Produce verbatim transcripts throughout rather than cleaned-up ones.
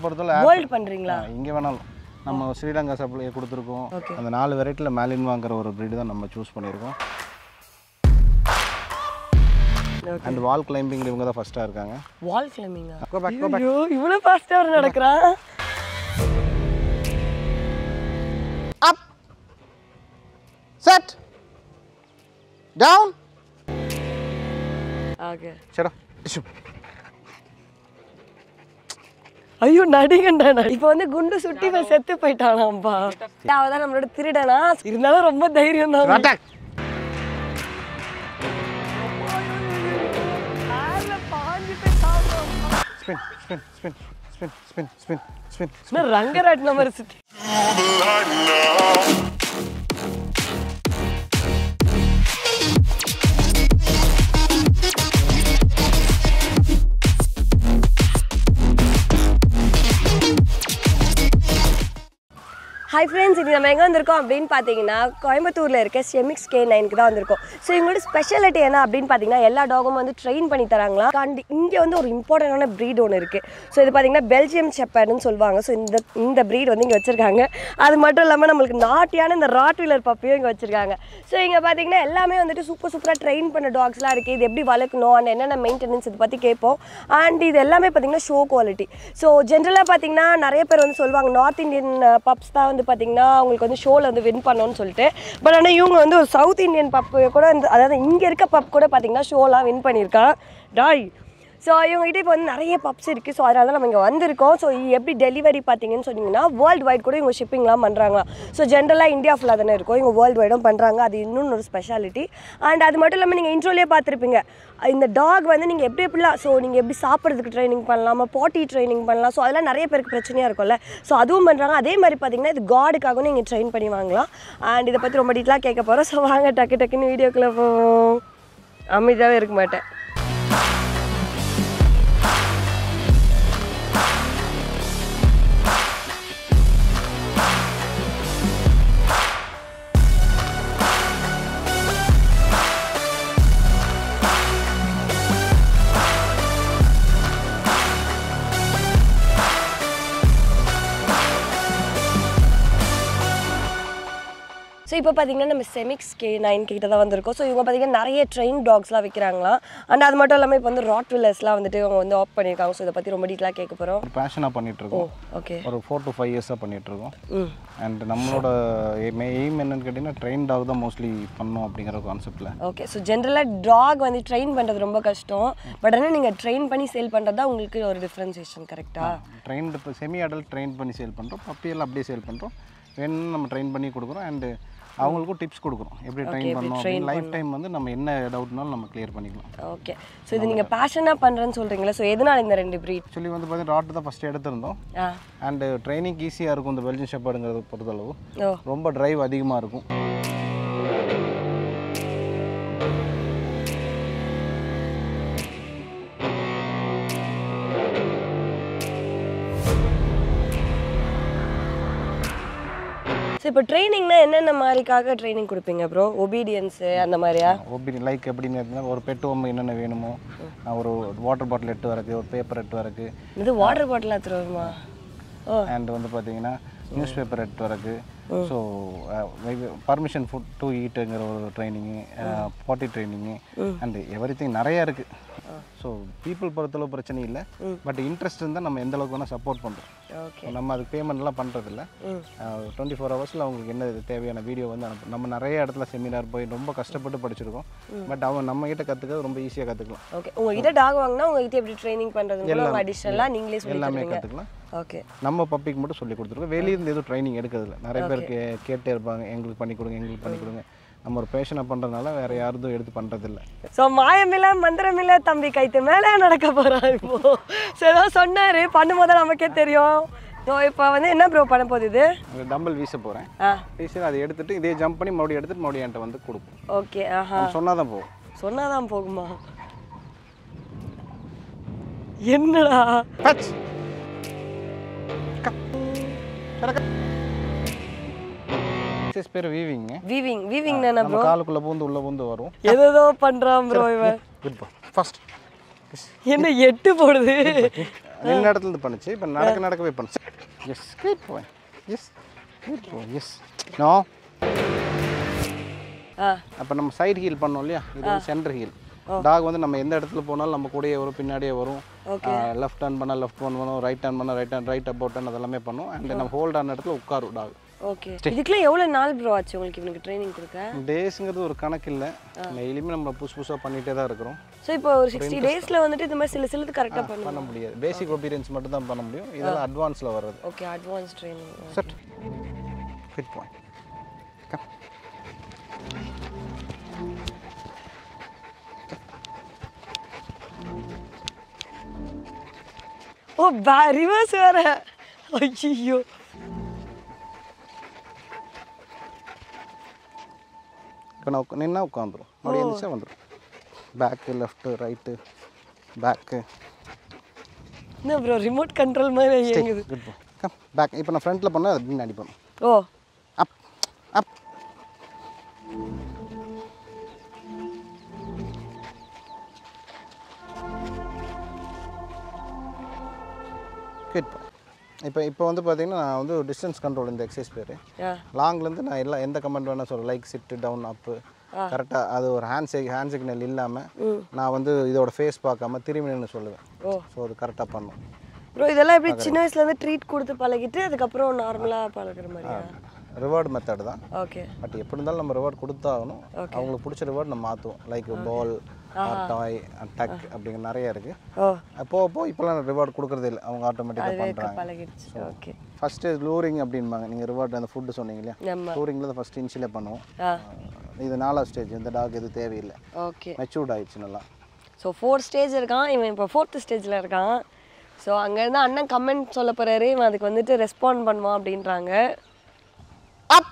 World World பண்றீங்களா? இங்க வேணாலும் நம்ம ஸ்ரீலங்கா சப்ளை கொடுத்திருக்கோம். அந்த நாலு வெரைட்டில மாலின்வாங்கற ஒரு breed தான் நம்ம चूஸ் பண்ணிருக்கோம். And wall climbing இவங்க தான் ஃபர்ஸ்டா இருக்காங்க. Wall climbing ஆ? Go back, go back. ஐயோ, இவ்வளவு ஃபாஸ்டா நடக்குறா. Up. Set. Down. Okay. Shut up. ஐயோ நடிங்கடா நான் இப்போ வந்து குண்டு சுட்டி நான் செத்து போய்ட்டானாம்பா. அதாவது நம்மளோட திருடனா இருந்தாலும் ரொம்ப தைரியம் தான். அட்டாக். ஆல பாஞ்சு பே தாவும். Spin spin spin spin spin spin spin. நான் ரங்கராட் நம்பர் சுத்தி. Hi friends, we are going to Semix K nine. So, you speciality is train an important breed. So, this is Belgian Shepherd. So, this breed is the Rottweiler puppy. So, you are super super trained dogs. Maintenance and this is show quality. So, generally, North Indian pups பாத்தீங்கன்னா உங்களுக்கு வந்து ஷோல வந்து win பண்ணனும்னு சொல்லிட்டு but انا இவங்க வந்து south Indian பப் கூட அதாவது இங்க இருக்க பப் கூட பாத்தீங்கன்னா ஷோல வின் பண்ணிருக்கான் டாய் சோ இவங்க கிட்ட இப்ப வந்து நிறைய பப்ஸ் இருக்கு சோ அதனால நம்ம இங்க வந்திருக்கோம் சோ எப்படி டெலிவரி பாத்தீங்கன்னு சொன்னீங்கன்னா வேர்ல்ட் வைட் கூட இவங்க ஷிப்பிங்லாம் பண்றாங்க சோ ஜெனரலா இந்தியா ஃபுல்லா தான இருக்கும் இவங்க வேர்ல்ட் வைடும் பண்றாங்க அது இன்னொரு ஒரு ஸ்பெஷாலிட்டி and அது மட்டும் இல்லாம நீங்க இன்ட்ரோலயே பாத்திருப்பீங்க இந்த டாக் வந்து நீங்க எப்படி எப்படிலாம் சோ நீங்க எப்படி சாப்பிறதுக்கு ட்ரெய்னிங் பண்ணலாமா பாட்டி ட்ரெய்னிங் பண்ணலாம் சோ அதெல்லாம் நிறைய பேருக்கு பிரச்சனையா இருக்கும்ல சோ அதுவும் பண்றாங்க அதே மாதிரி பாத்தீங்கன்னா இது காட்காக நீங்க ட்ரெயின் பண்ணி வாங்கலாம் and இத பத்தி ரொம்ப டீடைலா கேக்க போறோம் சோ வாங்க டக்கு டக்குன்னு வீடியோக்குள்ள போவோம் அமிதாவே இருக்க மாட்டேன் So இப்போ பாத்தீங்கன்னா நம்ம Semix K nine கிட்ட தான் வந்திருக்கோம். சோ இவங்க பாத்தீங்கன்னா நிறைய ட்ரெயின் டாக்ஸ்லாம் விக்கறாங்கலாம். and அது மட்டும் இல்லாம இப்போ வந்து ராட்வெல்லர்ஸ்லாம் வந்துட்டு அவங்க வந்து ஆப் பண்ணிருக்காங்க. சோ இத பத்தி ரொம்ப டீடைலா கேக்க போறோம். பாஷனா பண்ணிட்டு இருக்கோம். ஓகே. ஒரு four to five இயர்ஸா பண்ணிட்டு இருக்கோம். ம். and நம்மளோட aim என்னன்னு கேட்டினா ட்ரெயின் டாக் தான் மோஸ்ட்லி பண்ணோம் அப்படிங்கற கான்செப்ட்ல. ஓகே. சோ ஜெனரலா டாக் வந்து ட்ரெயின் பண்றது ரொம்ப கஷ்டம். பட் انا நீங்க ட்ரெயின் பண்ணி சேல் பண்றதா உங்களுக்கு ஒரு டிஃபரன்ஷியேஷன் கரெக்ட்டா? ட்ரெயின் செமி அடல்ட் ட்ரெயின் பண்ணி சேல் பண்றோம். பப்பி எல்லாம் அப்படியே சேல் பண்றோம். when நம்ம ட்ரெயின் பண்ணி கொடுக்கறோம் and அவங்களுக்கு டிப்ஸ் கொடுக்கிறோம் எப்படி ட்ரெயின் பண்ணனும் லைஃப் டைம் வந்து நம்ம என்ன டவுட்னாலும் நம்ம கிளியர் பண்ணிக்கலாம் ஓகே சோ இது நீங்க பாஷனா பண்றேன்னு சொல்றீங்களா சோ எதனால இந்த ரெண்டு breed एक्चुअली வந்து பாத்தீங்க ராட் தான் ஃபர்ஸ்ட் எடுத்துறோம் and ட்ரெய்னிங் ஈஸியா இருக்கும் இந்த பெல்ஜியன் ஷெப்பர்ட்ங்கறது பொறுத்தளவு ரொம்ப டிரைவ் அதிகமா இருக்கும் சோ இப்போ ட்ரெய்னிங்னா என்னென்ன மாதிரிக்காக ட்ரெய்னிங் கொடுப்பீங்க bro obedience அந்த மாதிரியா obedience லைக் அப்படினா ஒரு பெட் ஹோம் என்னென்ன வேணுமோ ஒரு வாட்டர் பாட்டில் எட்டு வரது ஒரு பேப்பர் எட்டு வரது இது வாட்டர் பாட்டில் எத்துறோமா and வந்து பாத்தீங்கன்னா நியூஸ் பேப்பர் எட்டு வரது சோ பர்மிஷன் ஃபுட் டு ஈட்ங்கற ஒரு ட்ரெய்னிங் பாட்டி ட்ரெய்னிங் and எவரிதிங் நிறைய இருக்கு சோ people பொறுத்தளவு பிரச்சனை இல்ல பட் இன்ட்ரஸ்ட் இருந்தா நம்ம எந்த அளவுக்கு வேணா சப்போர்ட் பண்றோம் ஓகே நம்ம அதுக்கு பேமெண்ட் எல்லாம் பண்றது இல்ல twenty four ஹவர்ஸ்ல உங்களுக்கு என்ன தேவையான வீடியோ வந்து நம்ம நிறைய இடத்துல செமினார் போய் ரொம்ப கஷ்டப்பட்டு படிச்சிருக்கோம் பட் அவங்க நம்ம கிட்ட கத்துக்கிறது ரொம்ப ஈஸியா கத்துக்கலாம் ஓகே உங்க கிட்ட டாக் வாங்குனா உங்க கிட்ட எப்படி ட்ரெய்னிங் பண்றதுன்னு அடிஷனலா நீங்களே சொல்லி எல்லாமே கத்துக்கலாம் ஓகே நம்ம பப்பிக்கு மட்டும் சொல்லி கொடுத்துருக்கோம் வெளிய இருந்து ஏதோ ட்ரெய்னிங் எடுக்கிறது இல்ல நிறைய பேர் கேட்டே இருப்பாங்க எங்களுக்கு பண்ணி கொடுங்க எங்களுக்கு பண்ணி கொடுங்க நம்ம ஒரு பேஷனா பண்றனால வேற யாரும் எடுத்து பண்றது இல்ல சோ மாயமில்ல மந்திரமில்ல தம்பி கைத்து மேல நடக்க போறாரு இப்போ சோ சொன்னாரு பண்ணும்போது நமக்கே தெரியும் சோ இப்போ வந்து என்ன ப்ரோ பண்ண போறது இது டம்பல் வீச போறேன் வீச அதை எடுத்துட்டு இதே ஜம்ப் பண்ணி மறுபடியும் எடுத்துட்டு மறுபடியும் அந்த வந்து கொடுப்போம் ஓகே ஆஹா சொன்னாதான் போகும் சொன்னாதான் போகுமா என்னடா but correct this per weaving weaving weaving na na bro நம்ம காலுக்குள்ள போந்து உள்ள போந்து வரும் ஏதோ பண்றான் bro இவன் first என்ன எட்டு போடுது நின்னடத்துல பண்ணுச்சு இப்ப நடக்க நடக்க போய் பண்ணுச்சு yes good boy yes good boy yes no அப்ப நம்ம சைடு ஹீல் பண்ணோம் இல்லையா இது வந்து சென்டர் ஹீல் டாக் வந்து நம்ம எந்த இடத்துல போனாலும் நம்ம கூடயே வரும் பின்னாடியே வரும் லெஃப்ட் டர்ன் பண்ணா லெஃப்ட் டர்ன் பண்ணும் ரைட் டர்ன் பண்ணா right turn right about turn அதெல்லாம் பண்ணும் and நம்ம ஹோல்ட் ஆன இடத்துல உட்காரும் டாக் ஓகே இதுக்குள்ள எவ்வளவு நாள் bro ஆச்சு உங்களுக்கு இவனுக்கு ட்ரெய்னிங் கொடுக்க டேஸ்ங்கிறது ஒரு கணக்கு இல்ல டெய்லியும் நம்ம புஷ் புஷா பண்ணிட்டே தான் இருக்கோம் சோ இப்போ ஒரு sixty டேஸ்ல வந்துட்டு இந்த மாதிரி சில சிலது கரெக்ட்டா பண்ண முடியாது பேசிக் ஒபீடியன்ஸ் மட்டும் தான் பண்ண முடியும் இதெல்லாம் அட்வான்ஸ்ல வரது okay advance training set fit point come ஓ பா ரிவர்ஸ் வர ஐயோ கணக்கு நின்னா உட்காந்துரும் அப்படியே நிச்ச வந்துரும் back left right back no bro remote control மாதிரி இயங்குது கம் பேக் இப்போ நான் ஃப்ரண்ட்ல பண்ணா அது பின்னாடி போணும் ஓ அப் அப் குட் இப்போ இப்போ வந்து பாத்தீங்கன்னா நான் வந்து டிஸ்டன்ஸ் கண்ட்ரோல் இந்த எக்ஸசைஸ் பேரு லாங்ல இருந்து நான் எல்லா எந்த கமெண்ட் வேணா சொல்ற லைக் சிட் டவுன் அப் கரெக்ட்டா அது ஒரு ஹேண்ட் ஹேண்ட் சிக்னல் இல்லாம நான் வந்து இதோட ஃபேஸ் பார்க்காம திரும்பினு சொல்லுவேன் சோ அது கரெக்ட்டா பண்ணோம் bro இதெல்லாம் இப்படி சின்ன வயசுல இருந்து ட்ரீட் கொடுத்து பழகிட்டு அதுக்கு அப்புறம் நார்மலா பழகுற மாதிரியா ரிவார்ட் மெத்தட் தான் ஓகே பட் எப்படி இருந்தாலும் நம்ம ரிவார்ட் கொடுத்தாகணும் அவங்களுக்கு பிடிச்ச ரிவார்ட் நம்ம மாத்துவோம் லைக் பால் டாய் அட்டாக் அப்படிங்க நிறைய இருக்கு அப்போ அப்போ இப்பலாம் ரிவார்ட் கொடுக்கிறது இல்ல அவங்க ஆட்டோமேட்டிக்கா பண்றாங்க பழகிடுச்சு ஓகே ஃபர்ஸ்ட் லூரிங் அப்படிம்பாங்க நீங்க ரிவார்ட் அந்த ஃபுட் சொன்னீங்கல லூரிங்ல தான் ஃபர்ஸ்ட் இன்ஷியல பண்ணுவோம் இது நாலாவது ஸ்டேஜ் இந்த டாக் இது தேவை இல்ல ஓகே மெச்சூர்ட் ஆயிடுச்சு நல்லா சோ நான்கு ஸ்டேஜ் இருக்கான் இவன் இப்ப நான்கு ஸ்டேஜ்ல இருக்கான் சோ அங்க இருந்து அண்ணன் கமெண்ட் சொல்ல போறாரு இவன் அதுக்கு வந்துட்டு ரெஸ்பாண்ட் பண்ணுவான் அப்படின்றாங்க up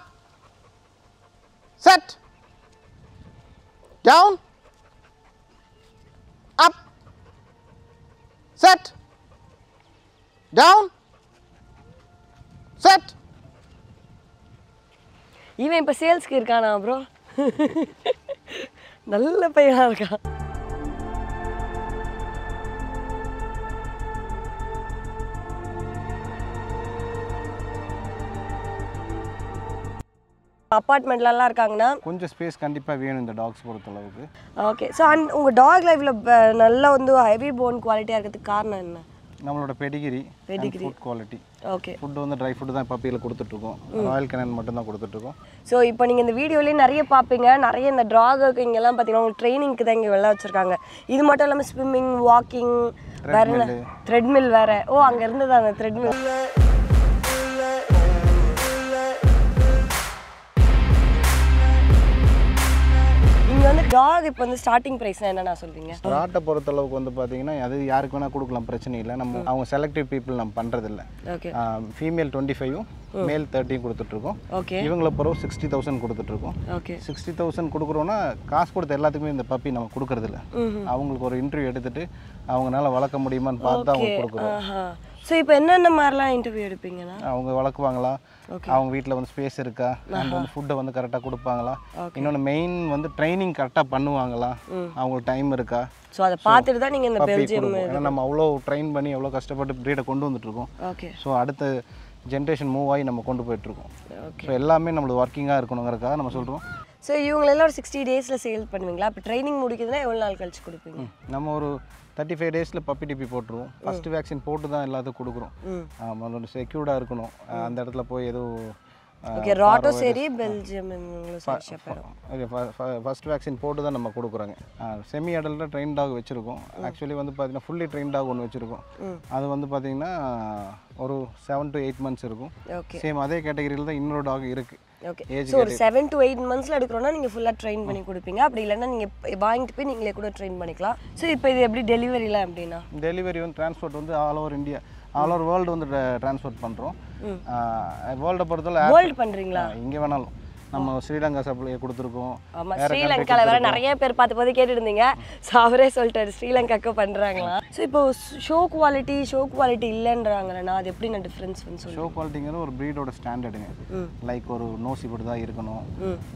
set down Up, set, down, set. Even if sales kid can now, bro. Nalla payana irka. அபார்ட்மென்ட்ல எல்லாம் இருக்காங்கனா கொஞ்சம் ஸ்பேஸ் கண்டிப்பா வேணும் இந்த டாக்ஸ் பொறுத்த அளவுக்கு ஓகே சோ உங்க டாக் லைஃப்ல நல்ல வந்து ஹெவி போன் குவாலிட்டியா இருக்கிறதுக்கு காரணம் என்ன நம்மளோட pedigree pedigree food quality okay food வந்து ட்ரை ஃபுட் தான் பாப்பில கொடுத்துட்டு இருக்கோம் ராயல் கனைன் மட்டும் தான் கொடுத்துட்டு இருக்கோம் சோ இப்போ நீங்க இந்த வீடியோலயே நிறைய பாப்பீங்க நிறைய இந்த டாக் இங்க எல்லாம் பாத்தீங்கன்னா உங்களுக்கு ட்ரெய்னிங்க்கு தான் இங்க எல்லாம் வச்சிருக்காங்க இது மட்டும் இல்லாம ஸ்விமிங் வாக்கிங் வேற த்ரெட்மில் வேற ஓ அங்க இருந்தது அந்த த்ரெட்மில் டாக் இப்போ வந்து ஸ்டார்டிங் பிரைஸ் என்ன நான் சொல்றீங்க ஸ்டார்ட்ட பொறுத்த அளவுக்கு வந்து பாத்தீங்கன்னா அது யாருக்கு வேணா கொடுக்கலாம் பிரச்சனை இல்ல நம்ம அவங்க செலக்டிவ் people நம்ம பண்றது இல்ல ஓகே ஃபீமேல் இருபத்தி ஐந்து ம் மேல் முப்பது கொடுத்துட்டு இருக்கோம் ஓகே இவங்கள பரோ அறுபதாயிரம் கொடுத்துட்டு இருக்கோம் ஓகே அறுபதாயிரம் கொடுக்கறோம்னா காசு கொடுத்த எல்லாத்துக்குமே இந்த பப்பி நம்ம கொடுக்கிறது இல்ல அவங்களுக்கு ஒரு இன்டர்வியூ எடுத்துட்டு அவங்கனால வளக்க முடியுமான்னு பார்த்தா அவங்க கொடுக்கிறோம் சோ இப்போ என்னென்ன மாதிரிலாம் இன்டர்வியூ எடுப்பீங்கனா அவங்க வளக்குவாங்களா அவங்க வீட்ல வந்து ஸ்பேஸ் இருக்கா அண்ட் வந்து ஃபுட் வந்து கரெக்ட்டா கொடுப்பாங்களா இன்னொரு மெயின் வந்து ட்ரெய்னிங் கரெக்ட்டா பண்ணுவாங்களா அவங்களுக்கு டைம் இருக்கா சோ அத பார்த்துட்டு தான் நீங்க இந்த பெல்ஜியம் நம்ம அவ்ளோ ட்ரெயின் பண்ணி அவ்ளோ கஷ்டப்பட்டு பிரீட கொண்டு வந்துட்டு இருக்கோம் ஓகே சோ அடுத்து ஜெனரேஷன் மூவ் ஆகி நம்ம கொண்டு போயிட்டு இருக்கோம் சோ எல்லாமே நமக்கு வர்க்கிங்கா இருக்கணும்ங்கறதுக்காக நம்ம சொல்றோம் சோ இவங்க எல்லாரும் அறுபது டேஸ்ல சேல் பண்ணுவீங்களா அப்ப ட்ரெய்னிங் முடிக்கிறதுனா எவ்வளவு நாள் கழிச்சு கொடுப்பீங்க நம்ம ஒரு முப்பத்தி ஐந்து டேஸ்ல பப்பி டிபி போடுறோம் ஃபர்ஸ்ட் வேக்சின் போட்டு தான் எல்லாத்துக்கும் கொடுக்குறோம் ஆமா அது செக்யூர்டா இருக்கணும் அந்த இடத்துல போய் ஏதோ ஓகே ராட்டோ சரி பெல்ஜியம் உங்களுக்கு சர்ச்சப் பண்ணுவோம் ஓகே ஃபர்ஸ்ட் வேக்சின் போட்டு தான் நம்ம கொடுக்குறாங்க செமி அடல்ட் ட்ரெயின் டாக் வச்சிருக்கோம் एक्चुअली வந்து பாத்தீங்கன்னா ஃபுல்லி ட்ரெயின் டாக் ஒன்னு வச்சிருக்கோம் அது வந்து பாத்தீங்கன்னா ஒரு ஏழு டு எட்டு मंथ्स இருக்கும் சேம் அதே கேட்டகரியில தான் இன்னொரு டாக் இருக்கு ஓகே சோ ஒரு ஏழு டு எட்டு मंथ्सல எடுக்கறோம்னா நீங்க ஃபுல்லா ட்ரெயின் பண்ணி கொடுப்பீங்க அப்படி இல்லனா நீங்க வாங்கிட்டு போய் நீங்களே கூட ட்ரெயின் பண்ணிக்கலாம் சோ இப்போ இது எப்படி டெலிவரிலாம் அப்படினா டெலிவரி வந்து டிரான்ஸ்போர்ட் வந்து all over India all over world வந்து டிரான்ஸ்போர்ட் பண்றோம் வேர்ல்ட் பொறுத்தல வேர்ல்ட் பண்றீங்களா இங்க வேணாலும் நம்ம ஸ்ரீலங்கா சப்ளை கொடுத்துறோம். ஆமா ஸ்ரீலங்கால வேற நிறைய பேர் பாத்து கேட்டிருந்தீங்க. சோ அவரே சொல்லிட்டாரு ஸ்ரீலங்காக்கு பண்றாங்களா. சோ இப்போ ஷோ குவாலிட்டி ஷோ குவாலிட்டி இல்லன்றாங்கனா அது எப்படி நான் டிஃபரன்ஸ் வந்து சொல்றேன். ஷோ குவாலிட்டிங்கறது ஒரு பிரீடோட ஸ்டாண்டர்டுங்க. லைக் ஒரு நோஸ் இப்படி தான் இருக்கணும்,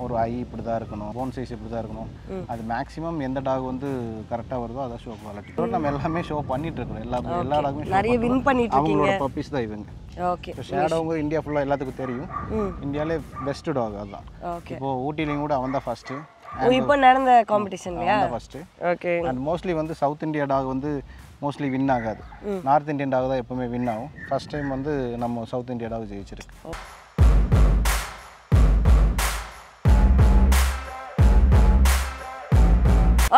ஒரு ஐ இப்படி தான் இருக்கணும், போன் சைஸ் இப்படி தான் இருக்கணும். அது மேக்ஸिमम எந்த டாக் வந்து கரெக்ட்டா வருதோ அத ஷோ குவாலிட்டி. நம்ம எல்லாமே ஷோ பண்ணிட்டு இருக்கோம். எல்லா எல்லா டாகுமே நிறைய வின் பண்ணிட்டு இருக்கீங்க. அவங்களோட பப்பீஸ் தான் இவங்க. ஓகே. சோ ஷேடோங்க இந்தியா ஃபுல்லா எல்லாத்துக்கும் தெரியும். இந்தியால பெஸ்ட் டாக் அதான். ஓகே. இப்போ ஊட்டில கூட அவன் தான் ஃபர்ஸ்ட். ஓ இப்போ நடந்த காம்படிஷன்லயா? அவன் தான் ஃபர்ஸ்ட். ஓகே. அண்ட் மோஸ்ட்லி வந்து சவுத் இந்தியா டாக் வந்து மோஸ்ட்லி வின் ஆகாது. நார்த் இந்தியன் டாக் தான் எப்பவுமே வின் ஆகும். ஃபர்ஸ்ட் டைம் வந்து நம்ம சவுத் இந்தியா டாக் ஜெயிச்சிருக்கு.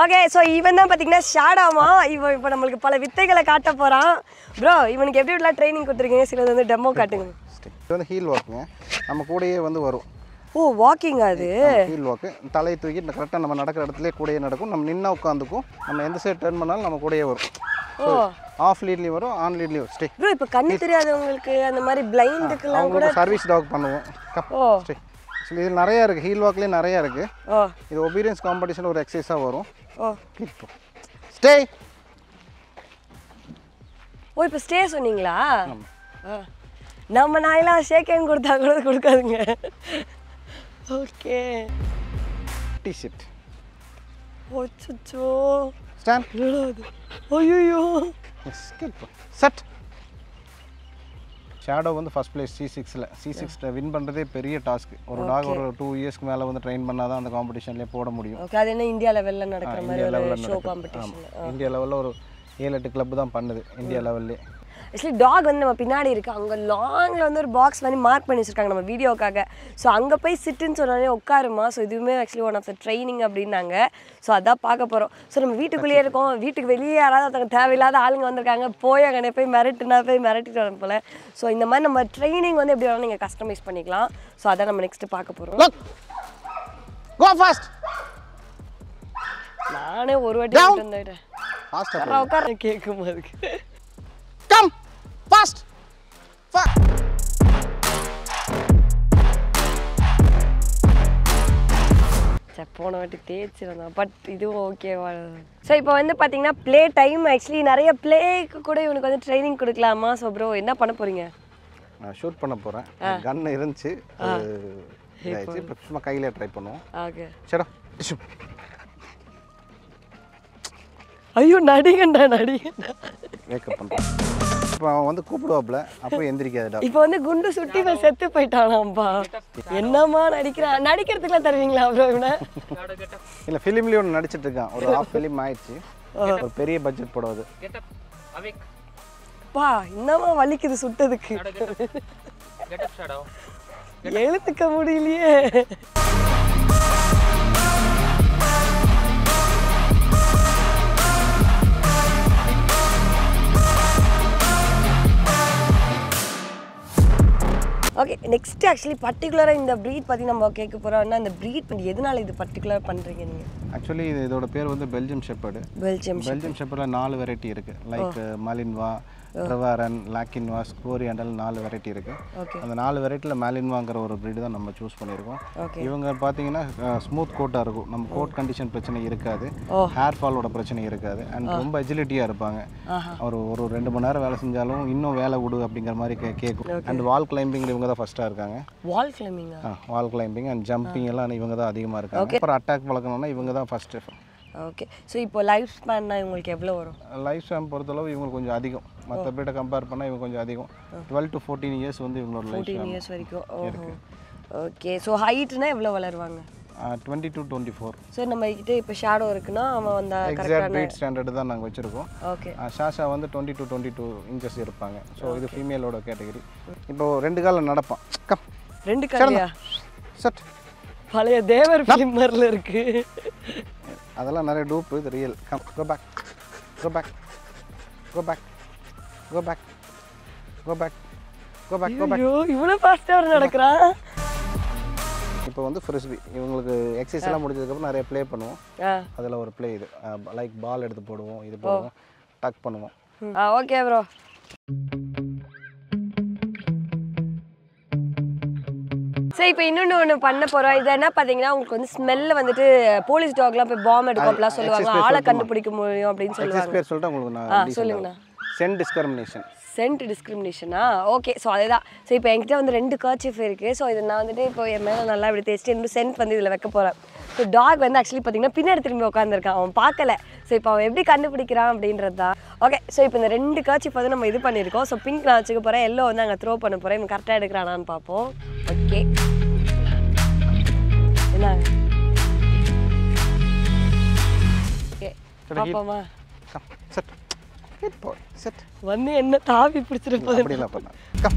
ஓகே. ஸோ இவன் தான் பார்த்தீங்கன்னா ஷேடாமா இவன் இப்போ நம்மளுக்கு பல வித்தைகளை காட்ட போகிறான். ப்ரோ இவனுக்கு எப்படி இப்படிலாம் ட்ரைனிங் கொடுத்துருக்கீங்க? சிலது வந்து டெமோ காட்டுங்க. இது வந்து ஹீல் வாக்குங்க, நம்ம கூடயே வந்து வரும். ஓ வாக்கிங் அது ஹீல் வாக்கு. தலையை தூக்கி கரெக்டாக நம்ம நடக்கிற இடத்துல கூடயே நடக்கும். நம்ம நின்னா உட்காந்துக்கும். நம்ம எந்த சைடு டர்ன் பண்ணாலும் நம்ம கூடயே வரும். ஓ ஆஃப் லீட்லேயும் வரும், ஆன் லீட்லேயும் வரும். ஸ்டே ப்ரோ இப்போ கண்ணு தெரியாதவங்களுக்கு அந்த மாதிரி பிளைண்டுக்குலாம் கூட சர்வீஸ் டாக் பண்ணுவோம். ஓ ஸ்டே இது நிறையா இருக்குது, ஹீல் வாக்லேயே நிறையா இருக்குது. ஓ இது ஒபீடியன்ஸ் காம்படிஷன் ஒரு எக்ஸசைஸாக வரும். ஓ இப்போ ஸ்டே. ஓ இப்போ ஸ்டே சொன்னீங்களா? நம்ம நாயெல்லாம் ஷேக் ஹேண்ட் கொடுத்தா கூட கொடுக்காதுங்க. Okay T shirt. ஓச்சோ ஸ்டாண்ட். ஐயோ எஸ் கிப்போ செட். ஷேடோ வந்து ஃபர்ஸ்ட் பிளேஸ் சி சிக்ஸில் சி சிக்ஸில் வின் பண்ணுறதே பெரிய டாஸ்க். ஒரு டாக் ஒரு டூ இயர்ஸ்க்கு மேலே வந்து ட்ரெயின் பண்ணால் தான் அந்த காம்படிஷன்லேயே போட முடியும். ஓகே. அது என்ன இந்தியா லெவலில் நடக்கிற மாதிரி ஒரு ஷோ காம்படிஷன். இந்தியா லெவலில் ஒரு ஏழு எட்டு கிளப் தான் பண்ணுது இந்தியா லெவல்லே. ஆக்சுவலி டாக் வந்து நம்ம பின்னாடி இருக்குது. அங்கே லாங்கில் வந்து ஒரு பாக்ஸ் மாதிரி மார்க் பண்ணி வச்சுருக்காங்க நம்ம வீடியோக்காக. ஸோ அங்கே போய் சிட்டுன்னு சொன்னாலே உட்காருமா. ஸோ இதுவுமே actually one of the training அப்படின்னாங்க. ஸோ அதான் பார்க்க போகிறோம். ஸோ நம்ம வீட்டுக்குள்ளேயே இருக்கோம். வீட்டுக்கு வெளியே யாராவது ஒருத்தங்க தேவையில்லாத ஆளுங்க வந்திருக்காங்க போய் அங்கே போய் மிரட்டுனா போய் மிரட்டிட்டு வர போல். ஸோ இந்த மாதிரி நம்ம ட்ரைனிங் வந்து எப்படி வேணாலும் நீங்கள் கஸ்டமைஸ் பண்ணிக்கலாம். ஸோ அதான் நம்ம நெக்ஸ்ட்டு பார்க்க போகிறோம். நானே ஒரு வாட்டி வந்துட்டேன் உட்கார கேட்கும் அதுக்கு. Come fast. Fast. போன வாட்டி தேய்ச்சிருந்தான் பட் இதுவும் ஓகேவா. ஸோ இப்போ வந்து பார்த்தீங்கன்னா ப்ளே டைம். ஆக்சுவலி நிறைய ப்ளேக்கு கூட இவனுக்கு வந்து ட்ரைனிங் கொடுக்கலாமா? ஸோ ப்ரோ என்ன பண்ண போறீங்க? நான் ஷூட் பண்ண போறேன். கன் இருந்துச்சு இப்போ சும்மா கையில ட்ரை பண்ணுவோம். ஓகே சரி. ஐயோ நடிகண்டா நடிகண்டா மேக்கப் பண்ணுறேன். இப்போ அவன் வந்து கூப்பிடுவாப்புல அப்போ எந்திரிக்காதுடா. இப்போ வந்து குண்டு சுட்டி இவன் செத்து போயிட்டானாம்பா. என்னம்மா நடிக்கிறான்? நடிக்கிறதுக்குலாம் தருவீங்களா அப்புறம் இவனை? இல்லை ஃபிலிம்லேயும் ஒன்று நடிச்சிட்டு இருக்கான். ஒரு ஆஃப் ஃபிலிம் ஆயிடுச்சு. ஒரு பெரிய பட்ஜெட் போடாது. பா என்னம்மா வலிக்குது சுட்டதுக்கு எழுத்துக்க முடியலையே. ஓகே நெக்ஸ்ட் ஆக்சுவலி பர்டிகுலராக இந்த ப்ரீட் பற்றி நம்ம கேட்க போகிறோம்னா இந்த ப்ரீட் பண்ணி எதனால இது பர்டிகுலர் பண்ணுறீங்க நீங்கள்? ஆக்சுவலி இது இதோட பேர் வந்து பெல்ஜியம் ஷெப்பர்டு. பெல்ஜியம் பெல்ஜியம் ஷெப்பர்டில் நாலு வெரைட்டி இருக்குது. லைக் மாலின்வா, ட்ரவாரன், லாக்கின்வா, ஸ்கோரியாண்டல் நாலு வெரைட்டி இருக்குது. அந்த நாலு வெரைட்டியில் மாலின்வாங்கிற ஒரு ப்ரீடு தான் நம்ம சூஸ் பண்ணியிருக்கோம். இவங்க பார்த்தீங்கன்னா ஸ்மூத் கோட்டாக இருக்கும். நம்ம கோட் கண்டிஷன் பிரச்சனை இருக்காது, ஹேர் ஃபாலோட பிரச்சனை இருக்காது, அண்ட் ரொம்ப எஜிலிட்டியாக இருப்பாங்க. ஒரு ஒரு ரெண்டு மணி நேரம் வேலை செஞ்சாலும் இன்னும் வேலை விடு அப்படிங்கிற மாதிரி கேட்கும். அண்ட் வால் கிளைம்பிங் இவங்க தான் ஃபர்ஸ்ட்டாக இருக்காங்க. Wall climbing wall climbing and jumping எல்லாம் இவங்க தான் அதிகமாக இருக்காங்க. அப்புறம் அட்டாக் வளர்க்கணும்னா இவங்க தான் ஃபர்ஸ்ட். ஓகே. ஸோ இப்போ லைஃப் ஸ்பேன்னா இவங்களுக்கு எவ்வளோ வரும்? லைஃப் ஸ்பேன் பொறுத்தளவு இவங்களுக்கு கொஞ்சம் அதிகம். மற்ற பேர்ட்ட கம்பேர் பண்ணால் இவங்க கொஞ்சம் அதிகம். டுவெல் டு ஃபோர்டீன் இயர்ஸ் வந்து இவங்களோட ஃபோர்டீன் இயர்ஸ் வரைக்கும். ஓஹோ ஓகே. ஸோ ஹைட்னா எவ்வளோ வளருவாங்க? Twenty two twenty four. So நம்ம கிட்டே இப்போ ஷேடோ இருக்குன்னா அவன் அந்த எக்ஸாக்ட் ப்ரீட் ஸ்டாண்டர்டு தான் நாங்கள் வச்சுருக்கோம். ஓகே. ஷாஷா வந்து twenty two twenty two inches இருப்பாங்க. ஸோ இது ஃபீமேலோட கேட்டகரி. இப்போ ரெண்டு காலில் நடப்பான். கம் ரெண்டு காலையா சட். பழைய தேவர் ஃபிலிமரில் இருக்குது அதெல்லாம் நிறைய டூப். இது real. Come go back go back go back go back go back go back go back. ஐயோ இவ்வளவு ஃபாஸ்டா வர நடக்குறா. இப்போ வந்து ஃப்ரிஸ்பி இவங்களுக்கு எக்ஸசைஸ் எல்லாம் முடிஞ்சதுக்கு அப்புறம் நிறைய ப்ளே பண்ணுவோம். அதுல ஒரு ப்ளே இது லைக் பால் எடுத்து போடுவோம், இது போடுவோம், டக் பண்ணுவோம். Okay bro. So இப்போ இன்னொன்னு ஒன்னு பண்ண போறோம். இது என்ன பாத்தீங்கன்னா உங்களுக்கு வந்து ஸ்மெல்ல வந்துட்டு போலீஸ் டாக்லாம் போய் பாம் எடுக்கப்ல சொல்லுவாங்க. ஆளை கண்டுபிடிக்க முடியும் அப்படினு சொல்லுவாங்க. எக்ஸ் பேர் சொல்றேன் உங்களுக்கு நான். சொல்லுங்க. Scent discrimination. சென்ட் டிஸ்கிரிமினேஷனா? ஓகே. சோ அதேதான். சோ இப்போ என்கிட்ட வந்து ரெண்டு கர்ச்சீஃப் இருக்கு. சோ இத நான் வந்துட்டு இப்போ என் மேல நல்லா இப்படி தேய்ச்சி இன்னும் சென்ட் வந்து இதல வைக்க போறேன். சோ டாக் வந்து एक्चुअली பாத்தீங்கன்னா பின்னாடி திரும்பி உட்கார்ந்திருக்கான். அவன் பார்க்கல. சோ இப்போ அவன் எப்படி கண்டுபிடிக்கறான் அப்படின்றது தான். ஓகே. சோ இப்போ இந்த ரெண்டு கர்ச்சீஃப் வந்து நம்ம இது பண்ணிருக்கோம். சோ பிங்க் நான் வச்சுக்க போறேன். எல்லோ வந்து அங்க த்ரோ பண்ண போறேன். இவன் கரெக்ட்டா எடுக்கறானான்னு பாப்போம். ஓகே. என்ன? ஓகே. பாப்போமா. Come. Set. Good boy. Sit. One day, enna thaavi pidichira podhu. Appadi la panna. Come.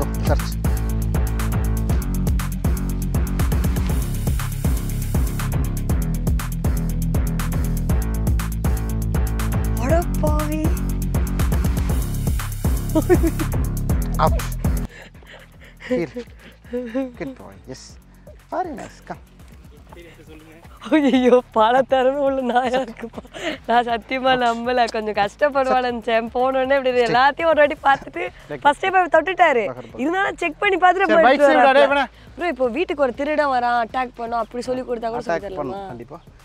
Go search. What a boy. Up. Here. Good boy. Yes. Very nice. Come. ஐயோ பல தரவு உள்ள நாயா இருக்குப்பா. நான் சத்தியமா நம்பல. கொஞ்சம் கஷ்டப்படுவான்னு போனோடனே இப்படி எல்லாத்தையும் ஒரு வாட்டி பார்த்துட்டு ஃபர்ஸ்ட் டைம் தொட்டுட்டாரு. இருந்தாலும் செக் பண்ணி பார்த்துட்டு இப்போ வீட்டுக்கு ஒரு திருடம் வரான் அட்டாக் பண்ணும் அப்படி சொல்லி கொடுத்தா கூட சொல்லிடலாமா?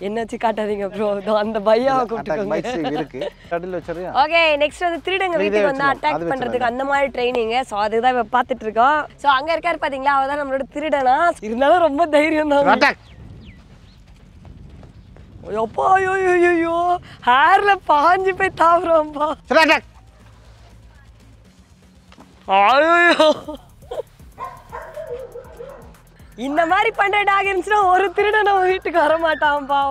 என்னாச்சு காட்டாதீங்க ப்ரோ. அந்த பையாவை கூப்பிட்டு. ஓகே நெக்ஸ்ட் வந்து திருடங்க வீட்டுக்கு வந்து அட்டாக் பண்றதுக்கு அந்த மாதிரி ட்ரைனிங். ஸோ அதுதான் இப்போ பார்த்துட்டு இருக்கோம். ஸோ அங்க இருக்காரு பாத்தீங்களா அவதான் நம்மளோட திருடனா. இருந்தாலும் ரொம்ப தைரியம் தான். ஐயோப்பா ஐயோ ஐயோ ஹேர்ல பாஞ்சு போய் தாவுறோம்பா. ஐயோ இந்த மாதிரி பண்ற டாக் இருந்துச்சுன்னா ஒரு திருடன் நம்ம வீட்டுக்கு வரமாட்டான்பா.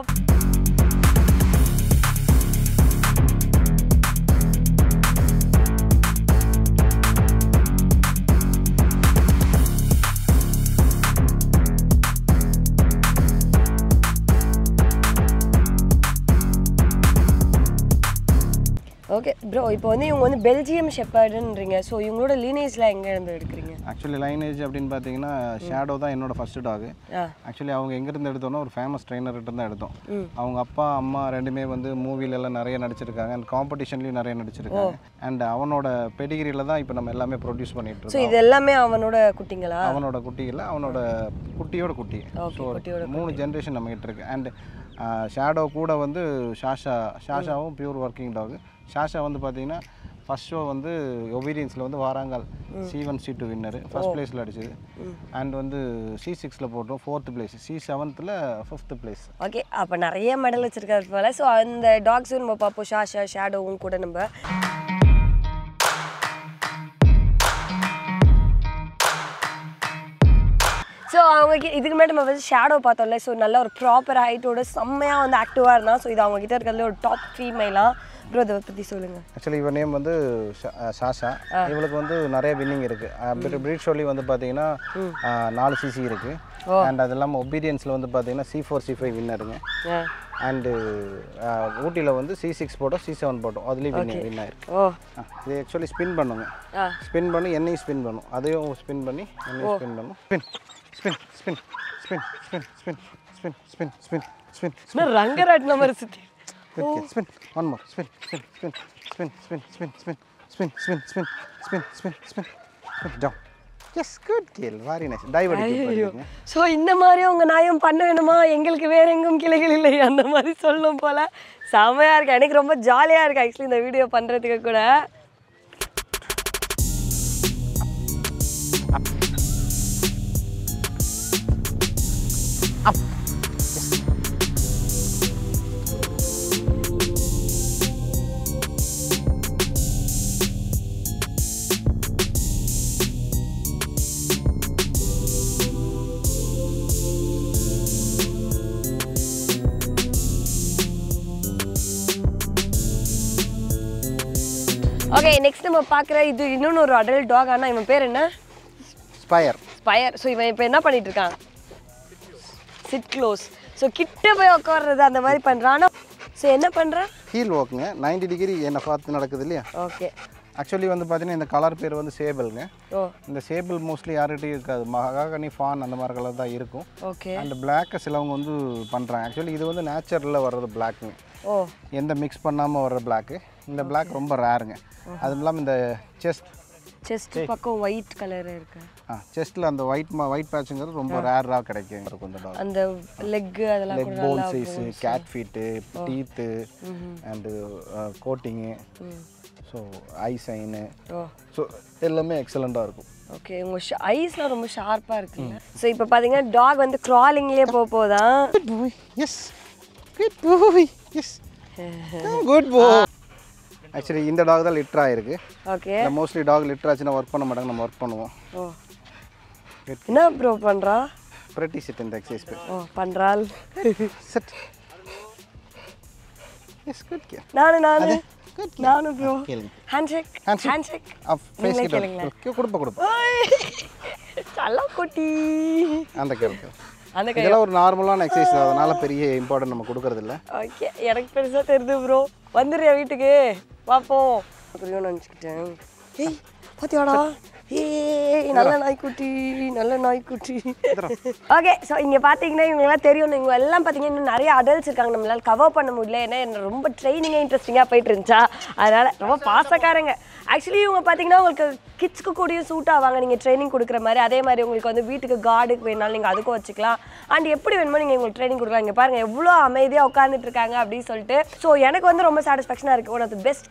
ஓகே ப்ரோ இப்போ வந்து இவங்க வந்து பெல்ஜியம் ஷெப்பர்டுன்றீங்க. ஸோ இவங்களோட லீனேஜில் எங்கேருந்து எடுக்கிறீங்க? ஆக்சுவலி லைனேஜ் அப்படின்னு பார்த்தீங்கன்னா ஷேடோ தான் என்னோட ஃபஸ்ட்டு டாக். ஆக்சுவலி அவங்க எங்கேருந்து எடுத்தோம்னா ஒரு ஃபேமஸ் ட்ரெயினர்கிட்ட தான் எடுத்தோம். அவங்க அப்பா அம்மா ரெண்டுமே வந்து மூவிலெல்லாம் நிறைய நடிச்சிருக்காங்க அண்ட் காம்படிஷன்லேயும் நிறைய நடிச்சிருக்காங்க. அண்ட் அவனோட பெடிகிரியில் தான் இப்போ நம்ம எல்லாமே ப்ரொடியூஸ் பண்ணிட்டு இருக்கோம். இது எல்லாமே அவனோட குட்டிங்களா? அவனோட குட்டியில் அவனோட குட்டியோட குட்டி. ஸோ மூணு ஜென்ரேஷன் நம்மகிட்ட இருக்கு. அண்ட் ஷேடோ கூட வந்து ஷாஷா ஷாஷாவும் பியூர் ஒர்க்கிங் டாக். ஷாஷா வந்து பார்த்தீங்கன்னா ஃபர்ஸ்ட் ஷோ வந்து ஒபீடியன்ஸில் வந்து Warangal C one C two winner first பிளேஸில் அடிச்சது. அண்ட் வந்து சி சிக்ஸில் போட்டோம் ஃபோர்த்து பிளேஸ், சி செவன்த்தில் ஃபிஃப்த்து பிளேஸ். ஓகே அப்போ நிறைய மெடல் வச்சிருக்காரு போல. ஸோ அந்த டாக்ஸும் நம்ம பார்ப்போம். ஷாஷா ஷேடோவும் கூட நம்ம ஸோ அவங்ககிட்ட இதுக்கு முன்னாடி நம்ம வந்து ஷேடோ பார்த்தோம்ல. ஸோ நல்ல ஒரு ப்ராப்பர் ஹைட்டோட செம்மையாக வந்து ஆக்டிவாக இருந்தான். ஸோ இது அவங்ககிட்ட இருக்கிறதுல ஒரு டாப் ஃபீமேலாக. ப்ரோ அதை பற்றி சொல்லுங்கள். ஆக்சுவலி இவன் நேம் வந்து ஷாஷா. இவளுக்கு வந்து நிறைய வின்னிங் இருக்குது. பிரீட் ஷோலி வந்து பார்த்தீங்கன்னா நாலு சிசி இருக்குது. அண்ட் அது இல்லாமல் ஒபீடியன்ஸில் வந்து பார்த்தீங்கன்னா சி ஃபோர் சி ஃபைவ் வின்னருங்க. அண்டு ஊட்டியில் வந்து சி சிக்ஸ் போட்டோம் சி செவன் போட்டோம் அதுலேயும் வின்னிங் வின் ஆயிருக்கு. இது ஆக்சுவலி ஸ்பின் பண்ணுங்க. ஸ்பின் பண்ணி என்னையும் ஸ்பின் பண்ணும். அதையும் ஸ்பின் பண்ணி என்னையும் ஸ்பின் பண்ணும். Spin spin spin spin spin spin spin spin spin spin spin ரங்கராட் நம்பர் சுத்தி. Okay, spin. One more. Spin, spin, spin, spin, spin, spin, spin, spin, spin, spin, spin, spin, spin, spin, down. Yes, good girl. Very nice. Dive adikku. So indha mari unga naayum panna venuma engalukku vera engum kilagal illai andha mari sollum pola. Samaya irukku. Enak romba jolly ah irukku actually indha video pandradhukku kuda. Up. Up. Okay next நம்ம பார்க்குற இது இன்னொன்று ஒரு adult talk. ஆனால் இவன் பேர் என்ன? Spire. Spire. So இவன் இப்போ என்ன பண்ணிட்டு இருக்கான்? Chit close. ஸோ கிட்ட போய் உட்கார்றது அந்த மாதிரி பண்ணுறான். ஆனால் ஸோ என்ன பண்ணுறான்? ஹீல் வாக்குங்க. நைன்டி டிகிரி என்னை பார்த்து நடக்குது இல்லையா? Okay Actually, when the color pair is sable. Oh. The sable mostly arity Mahagani fawn and the Margalada. Okay. And black is actually this is the natural or the black. Oh. In the mix panama or black. In the black rumba rare. That's the chest. Chest is white color. Ah, chest and the white white patch is very rare. And the leg, leg bone size, cat feet, teeth, and uh, coating. So eye sign. Oh. So ellame excellent ah irukum. Okay, unga eyes la romba sharp ah irukku. So ipo pathinga dog vandu crawling le po poda. Good boy. Yes. Good boy. Yes. Good boy. Actually inda dog da litter ah irukku. Okay. Na mostly dog litter achina work panna maadanga nam work panuvom. Oh. Enna bro pandra? Pretty sit and exercise. Oh, pandral. Sit. Yes, good kid. Nanu nanu. Good. No, no, bro. Handshake. Handshake. Handshake. Up face it. Kyo kudupa kudupa. Chala koti. Andha kelukku. Andha kelukku. Idella or normal an exercise adanal periya important namu kudukuradilla. Okay, enak perusa therudhu bro. Vandriya veetukku. Va po. Apdiyona nanichiten. Hey, patiyada. Hey, nalla nai koti, nalla nai koti. Okay, so inga pathina ivungala theriyum ninga ella pathina innu nariya adults irukanga nammala cover panna mudiyala ena romba training interesting ah poitu irundha adala romba paasakarenga actually ivunga pathina ungalku kids ku kodiyum suit avanga ninga training kudukra mari adhe mari ungalku vandu veetukku guard ku venal ninga adukku vechikalam and eppadi venuma ninga ungalku training kudukra inga paarenga evlo amaidhiya ukkandittu irukanga appdi solittu so enakku vandu romba satisfaction ah irukku one of the best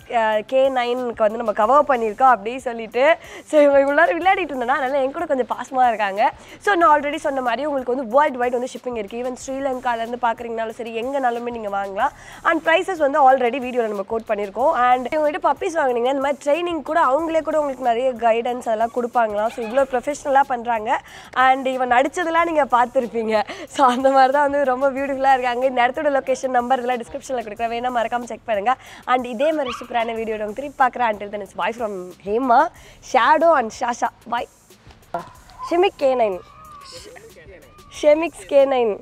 K nine ku vandu nama cover pannirkom appdi solittu so எல்லாரும் விளையாடிட்டு இருந்தா அதனால என்கூட கொஞ்சம் பாசமா இருக்காங்க so நான் already சொன்ன மாதிரி உங்களுக்கு வந்து வேர்ல்ட் வைட் வந்து ஷிப்பிங் இருக்கு ஈவன் ஸ்ரீலங்கால இருந்து பாக்குறீங்கனாலும் சரி எங்கனாலுமே நீங்க வாங்கலாம் அண்ட் பிரைसेस வந்து ஆல்ரெடி வீடியோல நம்ம கோட் பண்ணிருக்கோம் அண்ட் நீங்க பப்பீஸ் வாங்குனீங்க இந்த மாதிரி ட்ரெய்னிங் கூட அவங்களே கூட உங்களுக்கு நிறைய கைடன்ஸ் எல்லாம் கொடுப்பாங்களா சோ இவ்ளோ ப்ரொபஷனலா பண்றாங்க அண்ட் இவன் அடிச்சதெல்லாம் நீங்க பார்த்திருப்பீங்க சோ அந்த மாதிரி தான் வந்து ரொம்ப பியூட்டிஃபுல்லா இருக்காங்க இந்த இடத்தோட லொகேஷன் நம்பர் எல்லாம் டிஸ்கிரிப்ஷன்ல கொடுக்கறேன் வேணா மறக்காம செக் பண்ணுங்க அண்ட் இதே மாதிரி சூப்பரான வீடியோ நான் திருப்பி பார்க்கறேன் until then it's bye from Hema Shadow and Shasha, bye. Semix K nine. Semix K nine.